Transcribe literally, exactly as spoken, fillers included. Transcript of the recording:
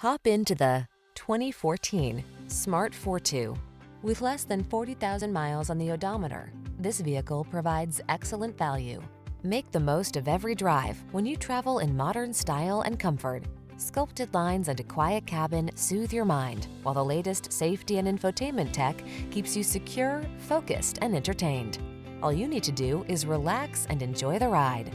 Hop into the twenty fourteen Smart Fortwo. With less than forty thousand miles on the odometer, this vehicle provides excellent value. Make the most of every drive when you travel in modern style and comfort. Sculpted lines and a quiet cabin soothe your mind, while the latest safety and infotainment tech keeps you secure, focused, and entertained. All you need to do is relax and enjoy the ride.